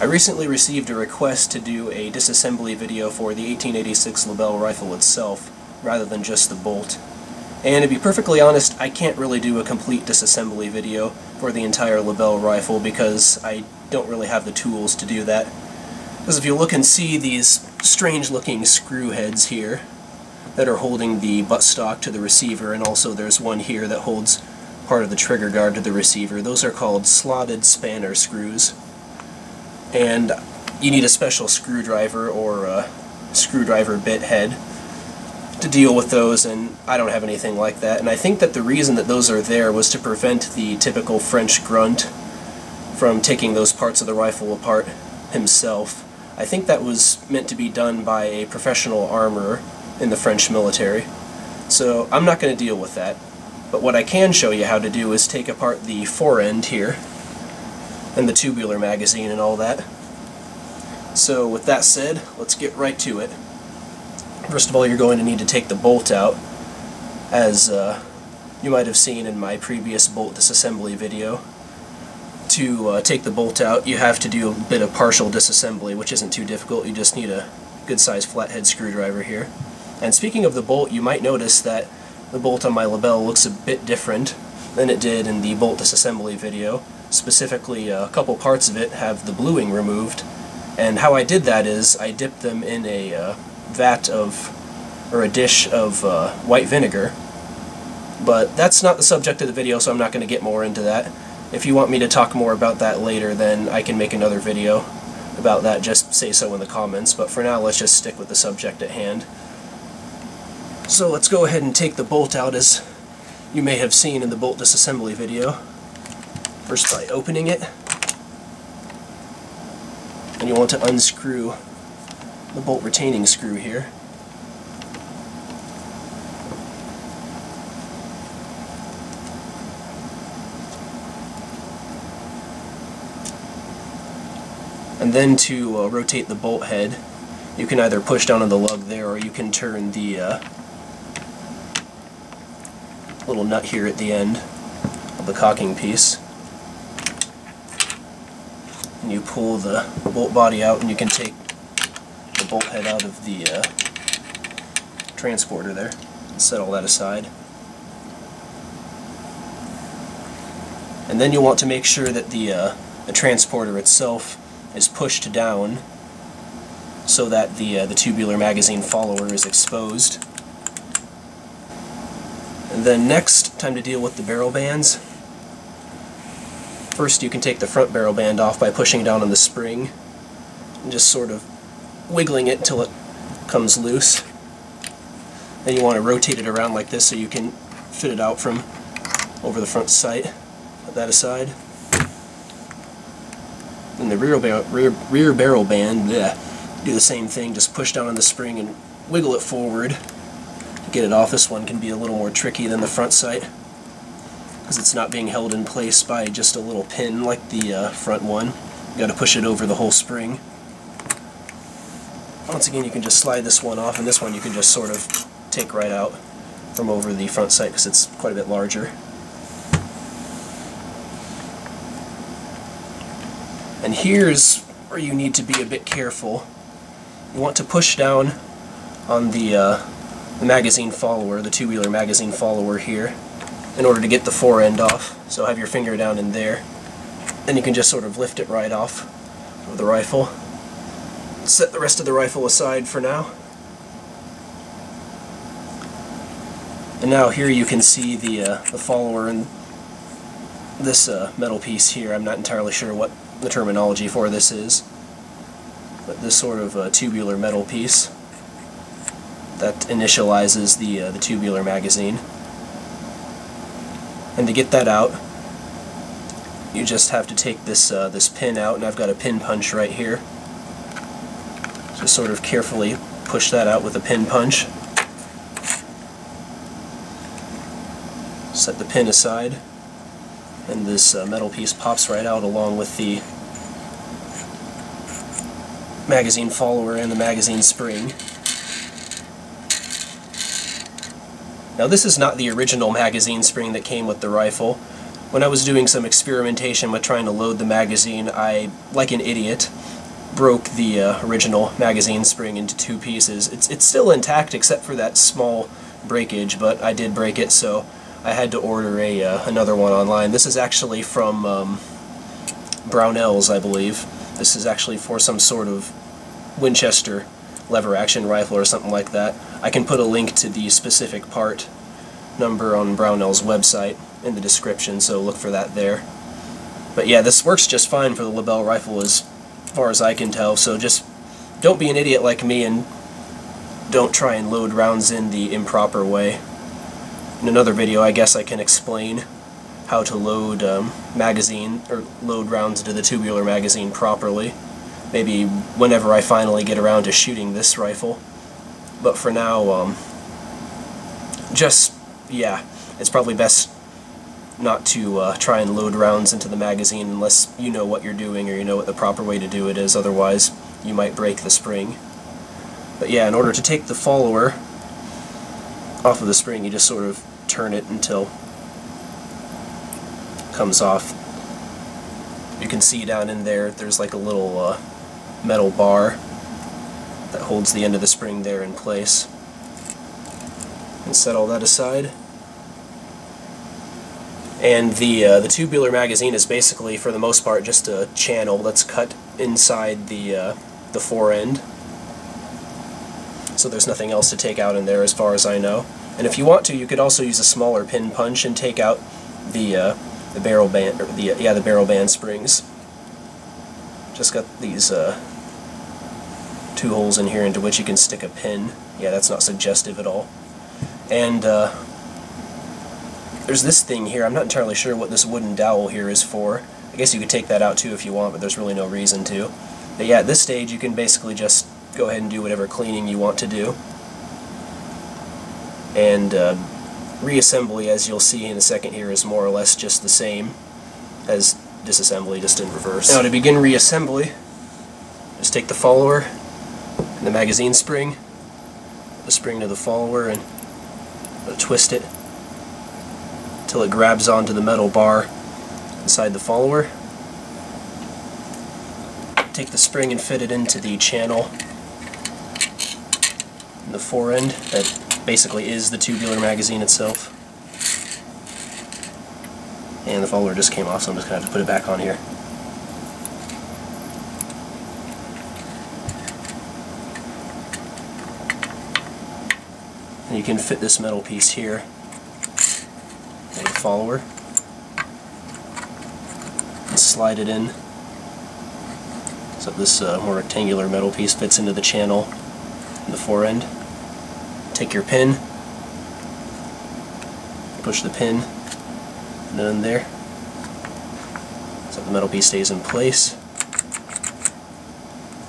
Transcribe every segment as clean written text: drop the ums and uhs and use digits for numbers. I recently received a request to do a disassembly video for the 1886 Lebel rifle itself, rather than just the bolt. And to be perfectly honest, I can't really do a complete disassembly video for the entire Lebel rifle because I don't really have the tools to do that. Because if you look and see these strange looking screw heads here that are holding the buttstock to the receiver, and also there's one here that holds part of the trigger guard to the receiver. Those are called slotted spanner screws, and you need a special screwdriver or a screwdriver bit head to deal with those, and I don't have anything like that. And I think that the reason that those are there was to prevent the typical French grunt from taking those parts of the rifle apart himself. I think that was meant to be done by a professional armorer in the French military, so I'm not going to deal with that. But what I can show you how to do is take apart the forend here and the tubular magazine and all that. So with that said, let's get right to it. First of all, you're going to need to take the bolt out. As you might have seen in my previous bolt disassembly video, to take the bolt out you have to do a bit of partial disassembly, which isn't too difficult. You just need a good sized flathead screwdriver here. And speaking of the bolt, you might notice that the bolt on my Lebel looks a bit different than it did in the bolt disassembly video. Specifically, a couple parts of it have the bluing removed, and how I did that is I dipped them in a dish of white vinegar. But that's not the subject of the video, so I'm not going to get more into that. If you want me to talk more about that later, then I can make another video about that. Just say so in the comments, but for now let's just stick with the subject at hand. So let's go ahead and take the bolt out, as you may have seen in the bolt disassembly video. First by opening it, and you want to unscrew the bolt retaining screw here. And then to rotate the bolt head, you can either push down on the lug there, or you can turn the little nut here at the end of the cocking piece. And you pull the bolt body out, and you can take the bolt head out of the transporter there. Set all that aside. And then you'll want to make sure that the transporter itself is pushed down so that the tubular magazine follower is exposed. And then next, time to deal with the barrel bands. First, you can take the front barrel band off by pushing down on the spring and just sort of wiggling it until it comes loose. Then you want to rotate it around like this so you can fit it out from over the front sight. Put that aside. Then the rear barrel band, do the same thing, just push down on the spring and wiggle it forward to get it off. This one can be a little more tricky than the front sight because it's not being held in place by just a little pin like the front one. You got to push it over the whole spring. Once again, you can just slide this one off, and this one you can just sort of take right out from over the front sight because it's quite a bit larger. And here's where you need to be a bit careful. You want to push down on the magazine follower, the two-wheeler magazine follower here, in order to get the forend off. So have your finger down in there. Then you can just sort of lift it right off of the rifle. Set the rest of the rifle aside for now. And now here you can see the follower and this metal piece here. I'm not entirely sure what the terminology for this is, but this sort of tubular metal piece that initializes the tubular magazine. And to get that out, you just have to take this this pin out, and I've got a pin punch right here. So sort of carefully push that out with a pin punch. Set the pin aside, and this metal piece pops right out along with the magazine follower and the magazine spring. Now, this is not the original magazine spring that came with the rifle. When I was doing some experimentation with trying to load the magazine, I, like an idiot, broke the original magazine spring into two pieces. It's still intact except for that small breakage, but I did break it, so I had to order a another one online. This is actually from Brownells, I believe. This is actually for some sort of Winchester lever action rifle or something like that. I can put a link to the specific part number on Brownell's website in the description, so look for that there. But yeah, this works just fine for the Lebel rifle as far as I can tell, so just don't be an idiot like me and don't try and load rounds in the improper way. In another video, I guess I can explain how to load rounds into the tubular magazine properly, maybe whenever I finally get around to shooting this rifle. But for now, yeah, it's probably best not to try and load rounds into the magazine unless you know what you're doing or you know what the proper way to do it is, otherwise you might break the spring. But yeah, in order to take the follower off of the spring, you just sort of turn it until it comes off. You can see down in there, there's like a little metal bar that holds the end of the spring there in place. And set all that aside. And the tubular magazine is basically, for the most part, just a channel that's cut inside the fore end. So there's nothing else to take out in there as far as I know. And if you want to, you could also use a smaller pin punch and take out the barrel band, or the barrel band springs. Just got these two holes in here into which you can stick a pin. Yeah, that's not suggestive at all. And there's this thing here. I'm not entirely sure what this wooden dowel here is for. I guess you could take that out too if you want, but there's really no reason to. But yeah, at this stage you can basically just go ahead and do whatever cleaning you want to do. And reassembly, as you'll see in a second here, is more or less just the same as disassembly, just in reverse. Now to begin reassembly, just take the follower and the magazine spring, the spring to the follower, and twist it until it grabs onto the metal bar inside the follower. Take the spring and fit it into the channel in the fore end that basically is the tubular magazine itself. And the follower just came off, so I'm just going to have to put it back on here. And you can fit this metal piece here with the follower and slide it in so this more rectangular metal piece fits into the channel in the fore end. Take your pin, push the pin in there so the metal piece stays in place.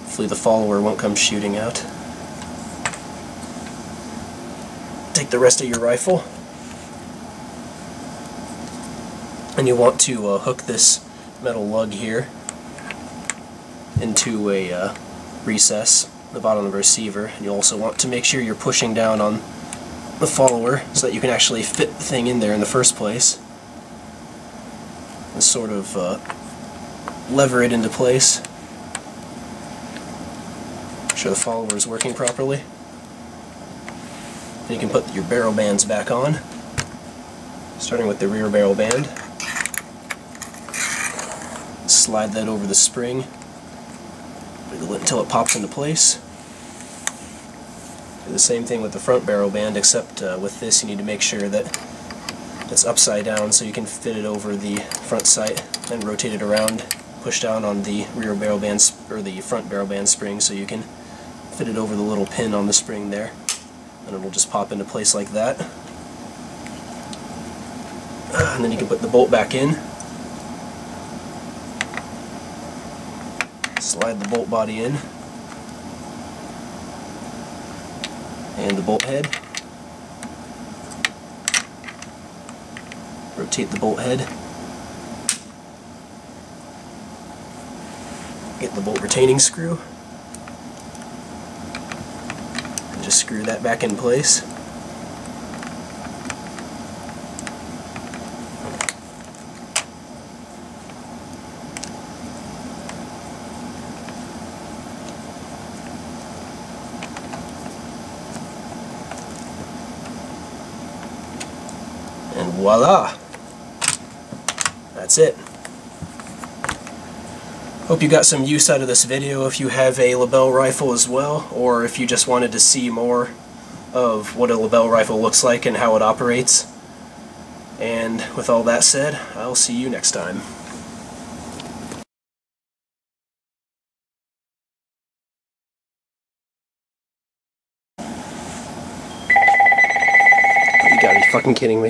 Hopefully the follower won't come shooting out. Take the rest of your rifle, and you want to hook this metal lug here into a recess at the bottom of the receiver, and you also want to make sure you're pushing down on the follower so that you can actually fit the thing in there in the first place, and sort of lever it into place. Make sure the follower is working properly. You can put your barrel bands back on, starting with the rear barrel band. Slide that over the spring, wiggle it until it pops into place. Do the same thing with the front barrel band, except with this you need to make sure that it's upside down so you can fit it over the front sight, and rotate it around, push down on the rear barrel band, or the front barrel band spring, so you can fit it over the little pin on the spring there. And it'll just pop into place like that. And then you can put the bolt back in. Slide the bolt body in. And the bolt head. Rotate the bolt head. Get the bolt retaining screw. Just screw that back in place. voila! That's it. Hope you got some use out of this video if you have a Lebel rifle as well, or if you just wanted to see more of what a Lebel rifle looks like and how it operates. And with all that said, I'll see you next time. Fucking kidding me.